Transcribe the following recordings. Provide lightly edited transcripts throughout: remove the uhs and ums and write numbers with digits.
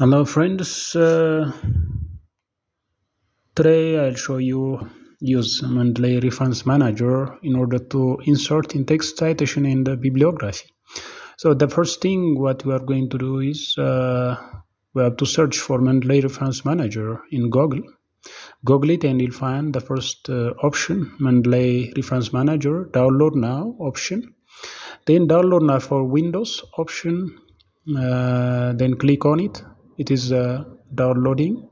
Hello friends, today I'll show you use Mendeley Reference Manager in order to insert in-text citation and bibliography. So the first thing what we are going to do is we have to search for Mendeley Reference Manager in Google. Google it and you'll find the first option, Mendeley Reference Manager, download now option. Then download now for Windows option, then click on it. It is downloading.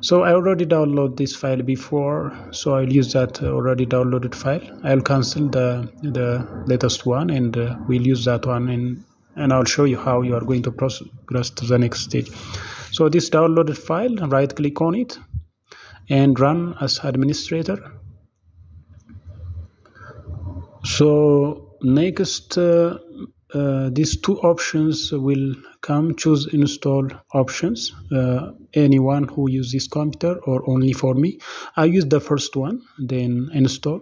So I already downloaded this file before, so I'll use that already downloaded file. I'll cancel the latest one and we'll use that one, and I'll show you how you are going to progress to the next stage. So this downloaded file, right click on it and run as administrator. So next these two options will come. Choose install options, anyone who uses this computer or only for me. I use the first one, then install.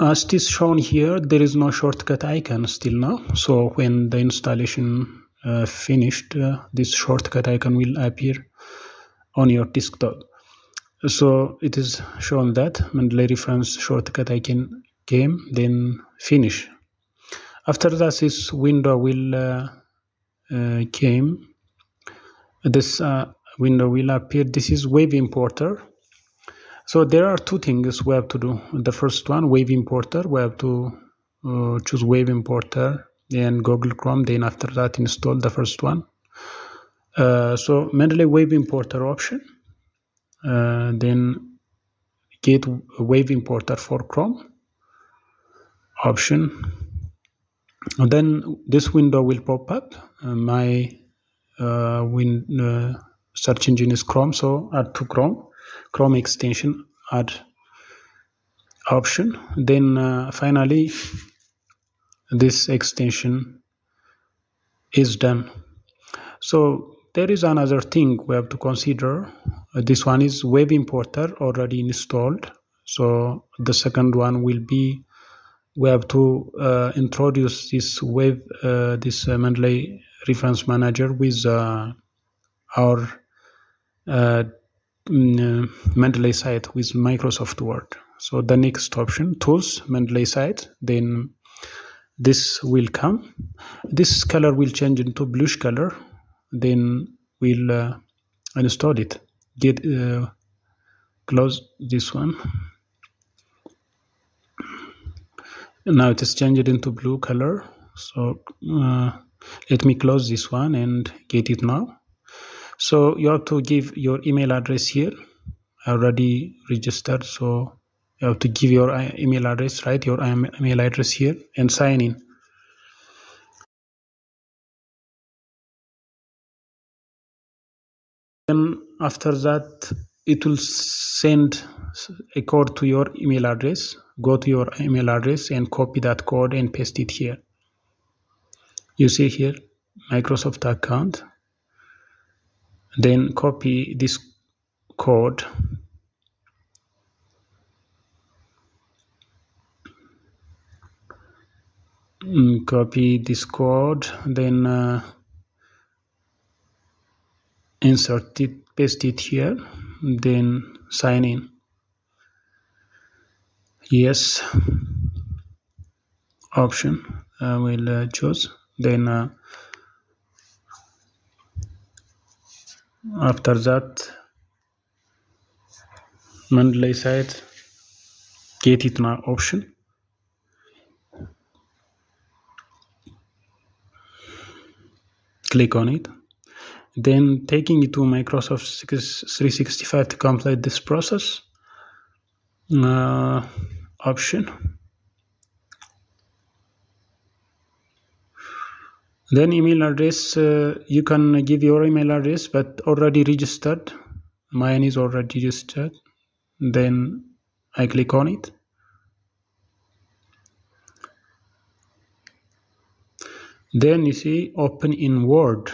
As it is shown here, there is no shortcut icon still now, so when the installation finished, this shortcut icon will appear on your desktop. So it is shown that Mendeley reference shortcut icon came, then finish. After that, this window will came. This window will appear. This is web importer. So there are two things we have to do. The first one, web importer. We have to choose web importer, then Google Chrome. Then after that, install the first one. So Mendeley web importer option. Then get web importer for Chrome option, and then this window will pop up. My search engine is Chrome, so add to Chrome extension, add option. Then finally this extension is done. So there is another thing we have to consider. This one is web importer already installed, so the second one will be we have to introduce this web Mendeley reference manager with our Mendeley Cite with Microsoft Word. So the next option, tools, Mendeley Cite, then this will come. This color will change into bluish color. Then we'll install it. Get close this one. Now it is changed into blue color, so let me close this one and get it now. So you have to give your email address here. I already registered, so you have to give your email address, right? Your email address here and sign in. Then after that, it will send a code to your email address. Go to your email address and copy that code and paste it here. You see here, Microsoft account. Then copy this code. Copy this code, then insert it, paste it here, then sign in. Yes option I will choose. Then after that, Mendeley Cite get it now option. Click on it. Then taking it to Microsoft 365 to complete this process option. Then email address, you can give your email address, but already registered. Mine is already registered. Then I click on it. Then you see open in Word.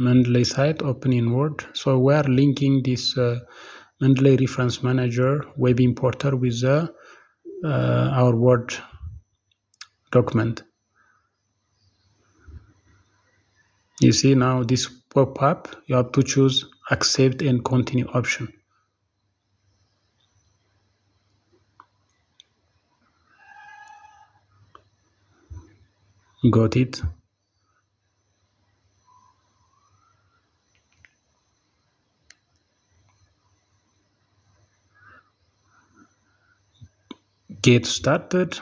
Mendeley Cite open in Word. So we are linking this Mendeley Reference Manager web importer with our Word document. You see now this pop-up, you have to choose accept and continue option. Got it. Get started.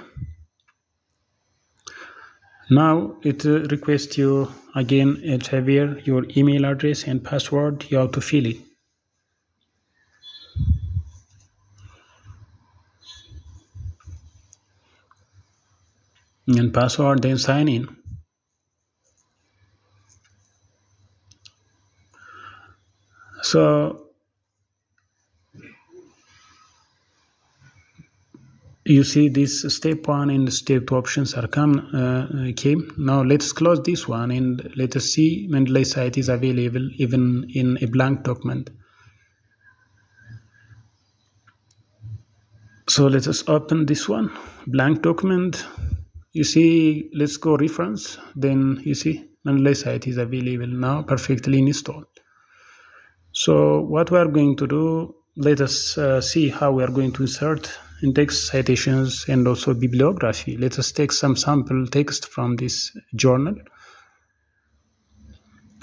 Now it requests you again, Xavier, your email address and password. You have to fill it. And password, then sign in. So you see this step 1 and step 2 options are came. Now let's close this one and let us see Mendeley Cite is available even in a blank document. So let us open this one, blank document. You see, let's go reference, then you see Mendeley Cite is available now, perfectly installed. So what we are going to do, let us see how we are going to insert index citations and also bibliography. Let us take some sample text from this journal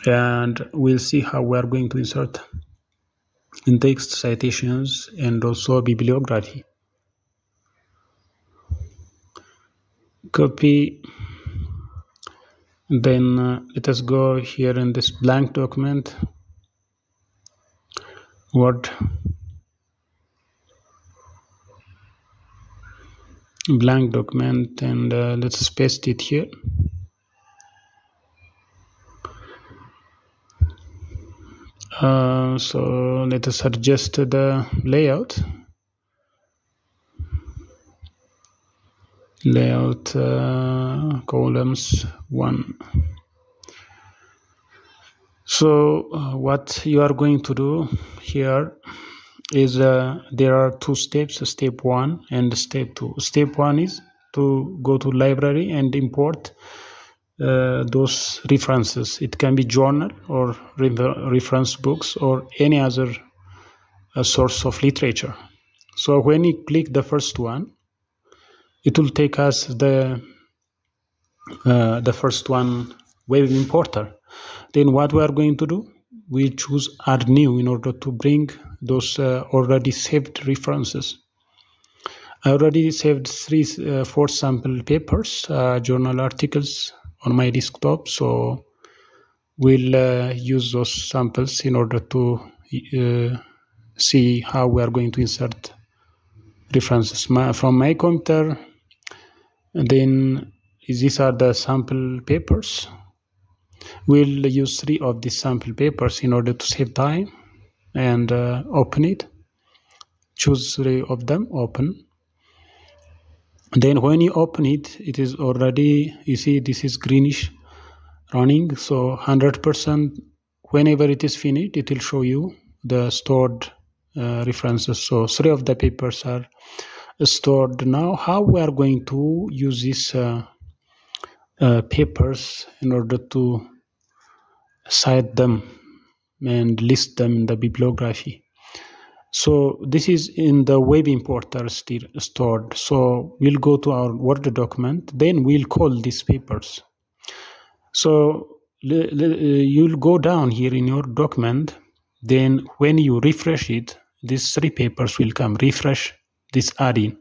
and we'll see how we are going to insert index citations and also bibliography. Copy, then let us go here in this blank document, Word, blank document, and let's paste it here. So let us adjust the layout. Layout columns 1. So what you are going to do here is there are two steps, step 1 and step 2. Step 1 is to go to library and import those references. It can be journal or reference books or any other source of literature. So when you click the first one, it will take us the first one web importer. Then what we are going to do, we choose add new in order to bring those already saved references. I already saved 4 sample papers, journal articles on my desktop, so we'll use those samples in order to see how we are going to insert references from my computer. And then these are the sample papers. We'll use 3 of these sample papers in order to save time and open it. Choose 3 of them, open. Then when you open it, it is already, you see this is greenish running, so 100%. Whenever it is finished, it will show you the stored references. So 3 of the papers are stored. Now how we are going to use these papers in order to cite them and list them in the bibliography. So this is in the web importer still stored. So we'll go to our Word document, then we'll call these papers. So you'll go down here in your document, then when you refresh it, these 3 papers will come. Refresh this add-in.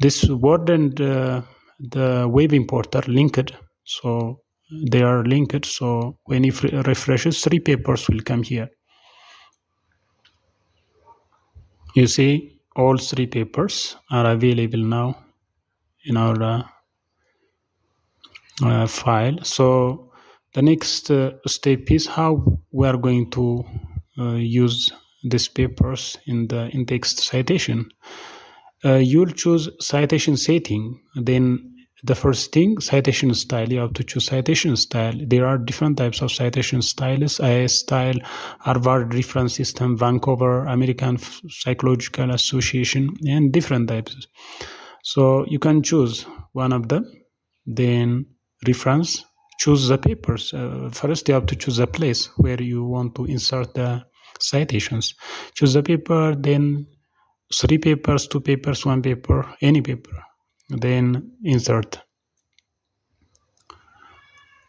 This Word and the web importer linked, so they are linked. So when it refreshes, 3 papers will come here. You see all 3 papers are available now in our file. So the next step is how we are going to use these papers in the in-text citation. You'll choose citation setting, then the first thing, citation style. You have to choose citation style. There are different types of citation styles: IAS style, Harvard reference system, Vancouver, American Psychological Association, and different types. So you can choose one of them, then reference, choose the papers. First you have to choose the place where you want to insert the citations. Choose the paper, then 3 papers, 2 papers, 1 paper, any paper, then insert.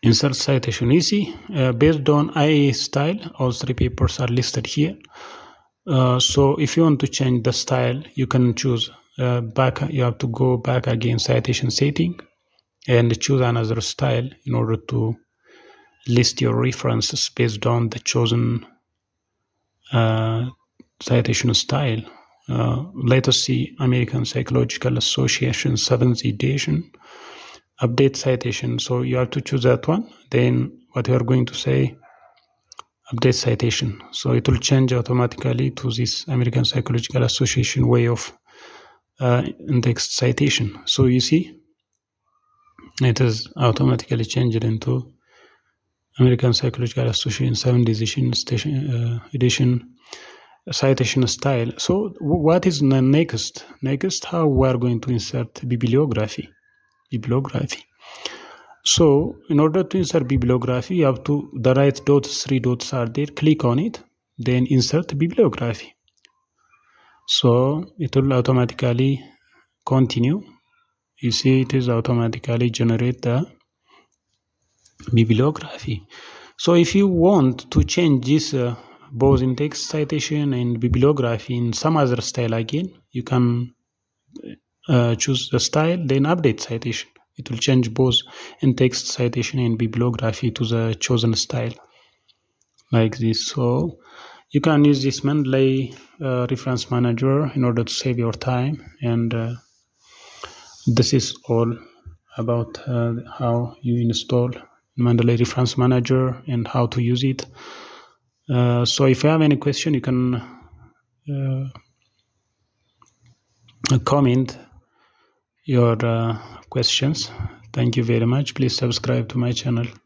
Insert citation easy. Based on IE style, all 3 papers are listed here. So if you want to change the style, you can choose back. You have to go back again, citation setting, and choose another style in order to list your references based on the chosen citation style. Let us see American Psychological Association 7th edition. Update citation. So you have to choose that one. Then what you are going to say, update citation. So it will change automatically to this American Psychological Association way of indexed citation. So you see, it is automatically changed into American Psychological Association 7th edition citation style. So what is next? Next, how we are going to insert bibliography. So in order to insert bibliography, you have to, the right dots, 3 dots are there, click on it, then insert bibliography. So it will automatically continue. You see, it is automatically generate the bibliography. So if you want to change this both index citation and bibliography in some other style again, you can choose the style, then update citation. It will change both in-text citation and bibliography to the chosen style, like this. So you can use this Mendeley Reference Manager in order to save your time. And this is all about how you install Mendeley Reference Manager and how to use it. So if you have any question, you can comment your questions. Thank you very much. Please subscribe to my channel.